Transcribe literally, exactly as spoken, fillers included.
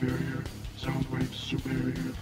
superior, sound waves superior.